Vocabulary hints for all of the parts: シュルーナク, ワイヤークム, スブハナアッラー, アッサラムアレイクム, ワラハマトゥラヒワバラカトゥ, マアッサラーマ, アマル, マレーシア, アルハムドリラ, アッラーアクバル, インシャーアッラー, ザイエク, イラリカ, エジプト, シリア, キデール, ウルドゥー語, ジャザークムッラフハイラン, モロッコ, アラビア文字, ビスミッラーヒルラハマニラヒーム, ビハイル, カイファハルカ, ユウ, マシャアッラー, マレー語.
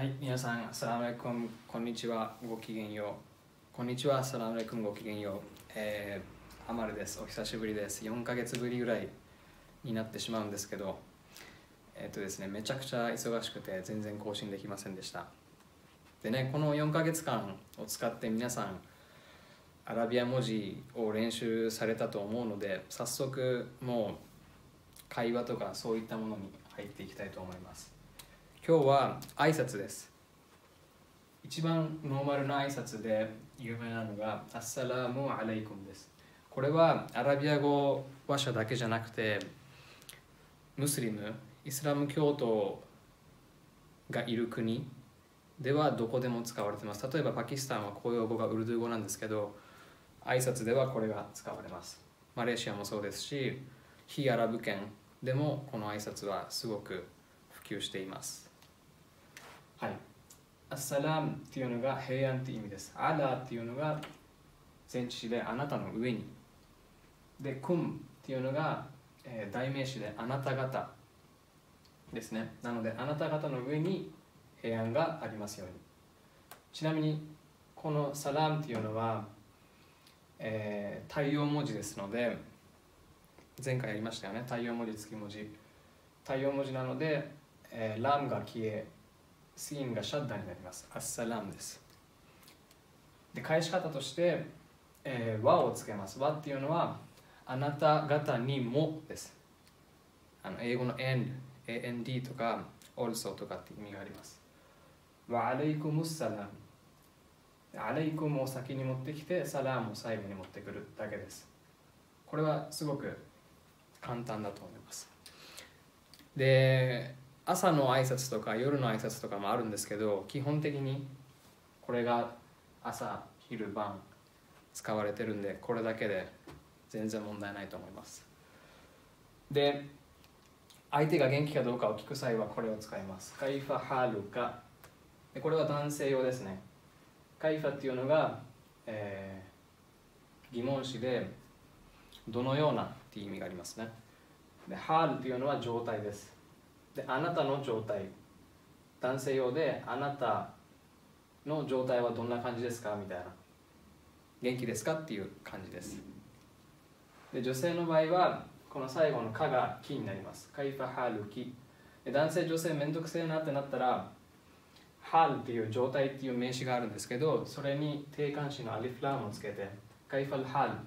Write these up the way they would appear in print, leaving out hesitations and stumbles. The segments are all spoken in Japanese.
はい、皆さん、アサラムアレイクム、こんにちは、ごきげんよう。こんにちは、アサラムアレイクム、ごきげんよう。アマルです、お久しぶりです。4ヶ月ぶりぐらいになってしまうんですけど、ですね、めちゃくちゃ忙しくて全然更新できませんでした。でね、この4ヶ月間を使って皆さん、アラビア文字を練習されたと思うので、早速もう、会話とかそういったものに入っていきたいと思います。今日は挨拶です。一番ノーマルな挨拶で有名なのがアッサラムアレイクムです。これはアラビア語話者だけじゃなくて、ムスリム、イスラム教徒がいる国ではどこでも使われてます。例えばパキスタンは公用語がウルドゥー語なんですけど、挨拶ではこれが使われます。マレーシアもそうですし、非アラブ圏でもこの挨拶はすごく普及しています。はい。アッサラムっていうのが平安って意味です。アラーっていうのが前置詞であなたの上に。で、クムっていうのが代名詞であなた方ですね。なのであなた方の上に平安がありますように。ちなみにこのサラムっていうのは、対応文字ですので、前回やりましたよね。対応文字、付き文字。対応文字なので、ラムが消え、スインがシャッダになります。アッサラムです。で、返し方として、和をつけます。和っていうのは、あなた方にもです。英語の and、and とか、also とかって意味があります。わアレイクムッサラム。アレイクムを先に持ってきて、サラムを最後に持ってくるだけです。これはすごく簡単だと思います。で、朝の挨拶とか夜の挨拶とかもあるんですけど、基本的にこれが朝、昼、晩使われてるんで、これだけで全然問題ないと思います。で、相手が元気かどうかを聞く際はこれを使います。カイファハルカ。で、これは男性用ですね。カイファっていうのが、疑問詞で、どのようなっていう意味がありますね。で、ハールというのは状態です。で、あなたの状態。男性用で、あなたの状態はどんな感じですかみたいな。元気ですかっていう感じです。で、女性の場合は、この最後のカがキになります。カイファハールキ。男性、女性、めんどくせえなってなったら、ハールっていう状態っていう名詞があるんですけど、それに定冠詞のアリフラームをつけて、カイファルハール。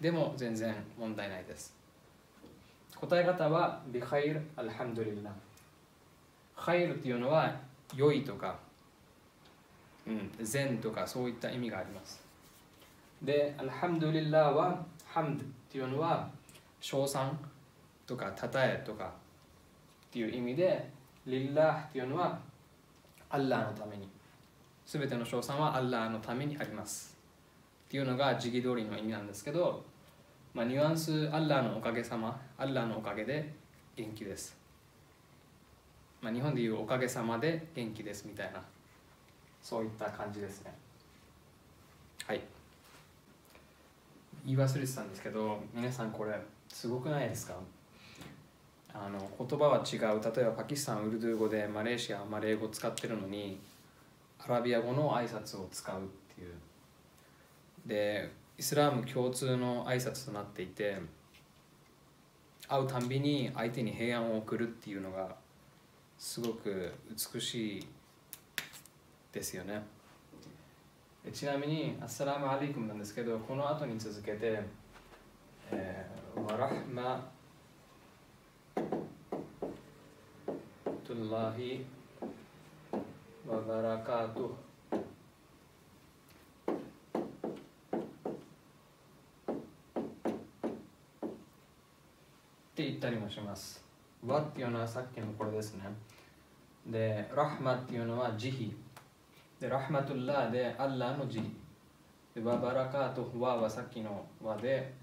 でも全然問題ないです。答え方は、ビハイル、アルハムドリラ。ハイルっていうのは、良いとか、善とか、そういった意味があります。で、アルハムドリラは、ハムドっていうのは、称賛とか、たたえとかっていう意味で、リラっていうのは、アッラーのために。すべての称賛はアッラーのためにあります。っていうのが、時期通りの意味なんですけど、まあ、ニュアンス、アッラーのおかげさま、アッラーのおかげで元気です。まあ、日本でいうおかげさまで元気ですみたいな、そういった感じですね。はい。言い忘れてたんですけど、皆さんこれ、すごくないですか？言葉は違う。例えばパキスタン、ウルドゥー語で、マレーシア、マレー語使ってるのに、アラビア語の挨拶を使うっていう。で、イスラーム共通の挨拶となっていて、会うたんびに相手に平安を送るっていうのがすごく美しいですよね。ちなみにアッサラムアレイクムなんですけど、この後に続けて、ワラハマトゥラヒワバラカトゥって言ったりもします。和っていうのはさっきのこれですね。で、ラハマっていうのは慈悲。で、ラハマトゥラーでアッラーの慈悲。で、バラカと和はさっきの和で、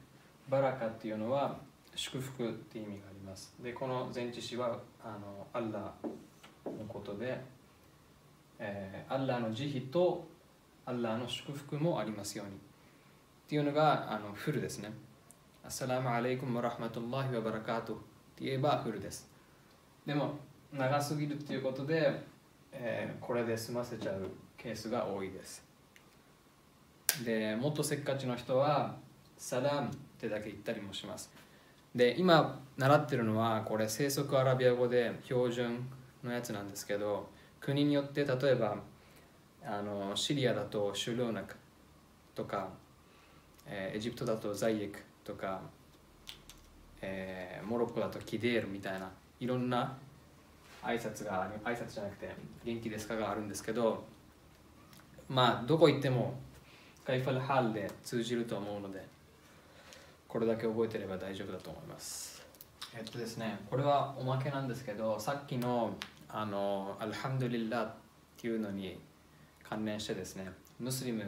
バラカっていうのは祝福っていう意味があります。で、この前置詞はアッラーのことで、アッラーの慈悲とアッラーの祝福もありますように。っていうのがフルですね。アッサラムアレイクムワラハマトゥラヒワバラカトゥって言えばフルです。でも長すぎるっていうことで、これで済ませちゃうケースが多いです。で、もっとせっかちの人はサラムってだけ言ったりもします。で、今習ってるのはこれ生息アラビア語で標準のやつなんですけど、国によって例えばシリアだとシュルーナクとか、エジプトだとザイエクとか、モロッコだとキデールみたいないろんな挨拶じゃなくて「元気ですか?」があるんですけど、まあどこ行ってもカイファルハールで通じると思うので、これだけ覚えてれば大丈夫だと思います。ですね、これはおまけなんですけど、さっきの「アルハムドゥリッラー」っていうのに関連してですね、ムスリム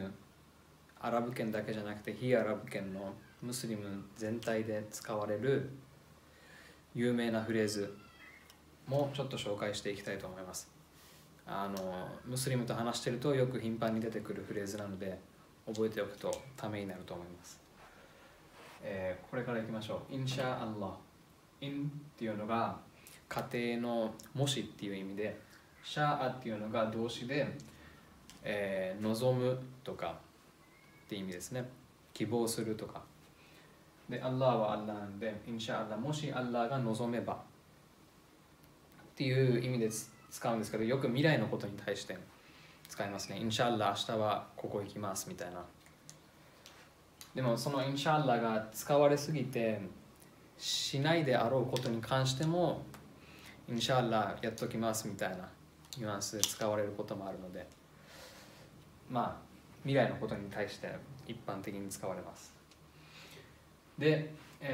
アラブ圏だけじゃなくて非アラブ圏のムスリム全体で使われる有名なフレーズもちょっと紹介していきたいと思います。ムスリムと話してるとよく頻繁に出てくるフレーズなので覚えておくとためになると思います。これからいきましょう。インシャーアッラー。インっていうのが家庭のもしっていう意味で、シャーアっていうのが動詞で、望むとかって意味ですね。希望するとか。で、アッラーはアッラーなんで、インシャーアッラー、もしアッラーが望めばっていう意味で使うんですけど、よく未来のことに対して使いますね。インシャーアッラー、明日はここ行きますみたいな。でもそのインシャーアッラーが使われすぎて、しないであろうことに関しても、インシャーアッラーやっときますみたいなニュアンスで使われることもあるので、まあ未来のことに対して一般的に使われます。で、シ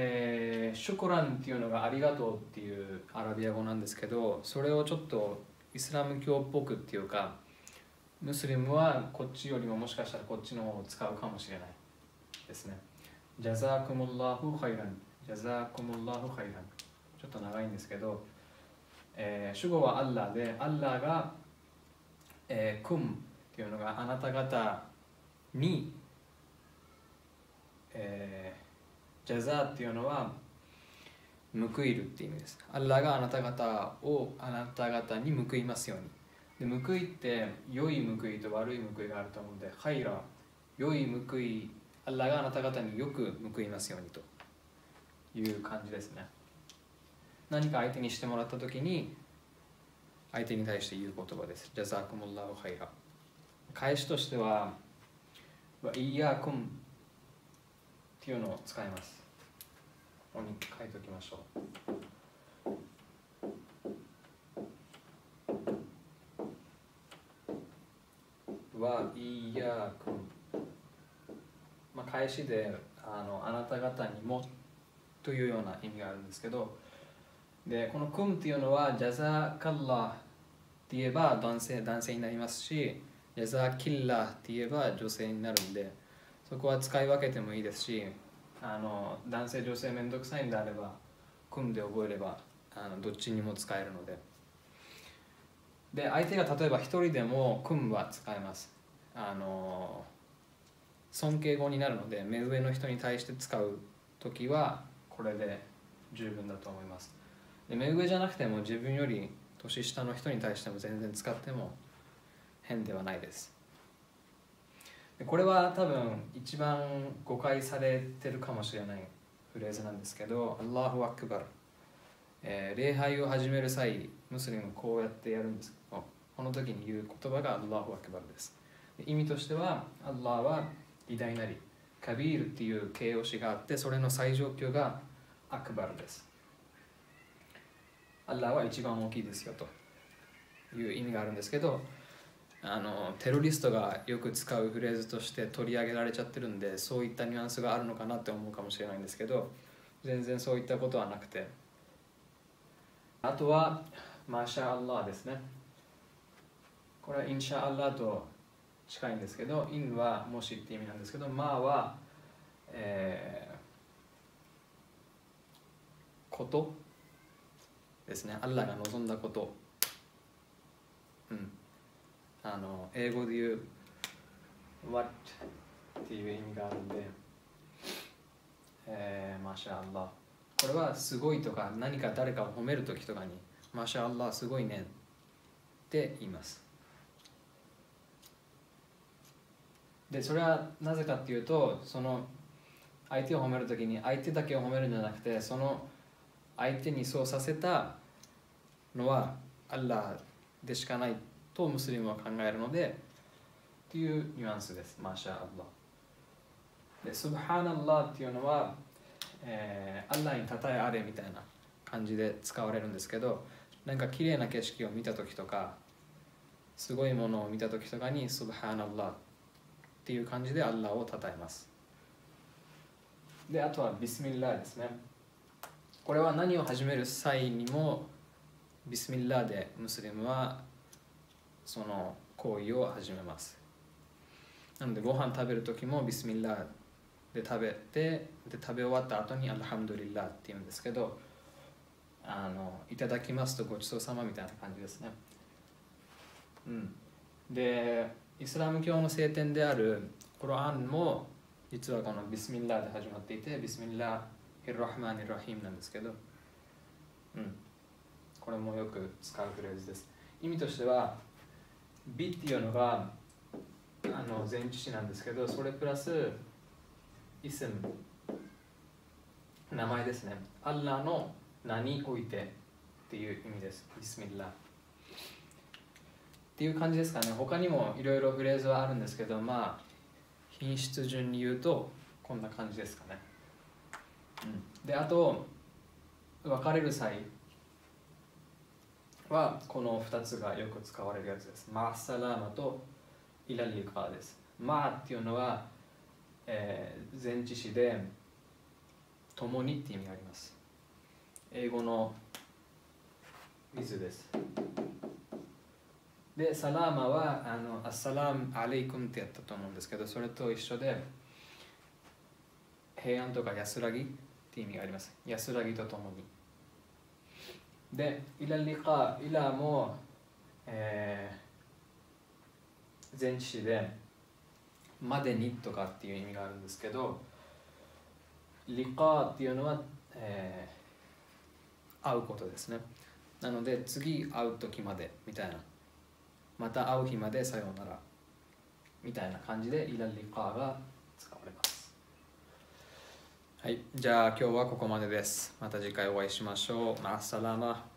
ュコランっていうのがありがとうっていうアラビア語なんですけど、それをちょっとイスラム教っぽくっていうか、ムスリムはこっちよりももしかしたらこっちの方を使うかもしれないですね。ジャザークムッラフハイラン、ジャザークムッラフハイラン、ちょっと長いんですけど、主語はアッラーで、アッラーが、クムっていうのがあなた方に、ジャザーっていうのは報いるって意味です。アッラーがあなた方に報いますように。で、報いって良い報いと悪い報いがあると思うので、ハイラー、良い報い、アッラーがあなた方によく報いますようにという感じですね。何か相手にしてもらった時に相手に対して言う言葉です。ジャザークムッラーハイラー。返しとしてはワイヤークムっていうのを使います。ここに書いておきましょう。ワイヤークム、まあ、返しであなた方にもというような意味があるんですけど、でこのクムっていうのはジャザーカッラーって言えば男性になりますし、ジャザーキッラーって言えば女性になるんで、そこは使い分けてもいいですし、男性女性めんどくさいんであればクムで覚えればどっちにも使えるので。で、相手が例えば一人でもクムは使えます。尊敬語になるので、目上の人に対して使う時はこれで十分だと思います。で、目上じゃなくても自分より年下の人に対しても全然使っても変ではないです。で、これは多分一番誤解されてるかもしれないフレーズなんですけど、アッラーアクバル、礼拝を始める際、ムスリムこうやってやるんですけど、この時に言う言葉がアッラーアクバルです。で、意味としてはアッラーは偉大なり、カビールっていう形容詞があって、それの最上級がアクバルです。アッラーは一番大きいですよという意味があるんですけど、テロリストがよく使うフレーズとして取り上げられちゃってるんで、そういったニュアンスがあるのかなって思うかもしれないんですけど、全然そういったことはなくて、あとはマシャアッラーですね。これはインシャアッラーと近いんですけど、インはもしって意味なんですけど、マーは、ことですね。アッラーが望んだこと、英語で言う What っていう意味があるんで、マシャアッラー、これはすごいとか、何か誰かを褒めるときとかにマシャアッラーすごいねって言います。でそれはなぜかっていうと、その相手を褒めるときに相手だけを褒めるんじゃなくて、その相手にそうさせたのはアッラーでしかないとムスリムは考えるのでっていうニュアンスです。マシャアッラーで、スブハナアッラーっていうのは、アッラーにたたえあれみたいな感じで使われるんですけど、なんか綺麗な景色を見た時とかすごいものを見た時とかにスブハナアッラーっていう感じでアッラーをたたえます。であとはビスミッラーですね。これは何を始める際にもビスミッラーでムスリムはその行為を始めます。なのでご飯食べる時もビスミッラーで食べて、で食べ終わった後にアルハムドリッラーっていうんですけど、いただきますとごちそうさまみたいな感じですね。でイスラム教の聖典であるコロアンも実はこのビスミッラーで始まっていて、ビスミッラーヒルラハマニラヒームなんですけど、これもよく使うフレーズです。意味としてはビっていうのが前置詞なんですけど、それプラスイスム、名前ですね。アッラーの名においてっていう意味です。ビスミッラーっていう感じですかね。他にもいろいろフレーズはあるんですけど、まあ品質順に言うとこんな感じですかね。であと別れる際はこの2つがよく使われるやつです。マアッサラーマとイラリカーです。マアっていうのは、前置詞で共にって意味があります。英語の水です。でサラーマはアッサラムアレイクムってやったと思うんですけど、それと一緒で平安とか安らぎって意味があります。安らぎとともに。でイラリカ、イラも、前置詞でまでにとかっていう意味があるんですけど、リカっていうのは、会うことですね。なので次会う時までみたいな、また会う日までさようならみたいな感じでイラリカが使われます。はい、じゃあ今日はここまでです。また次回お会いしましょう。マアッサラーマ。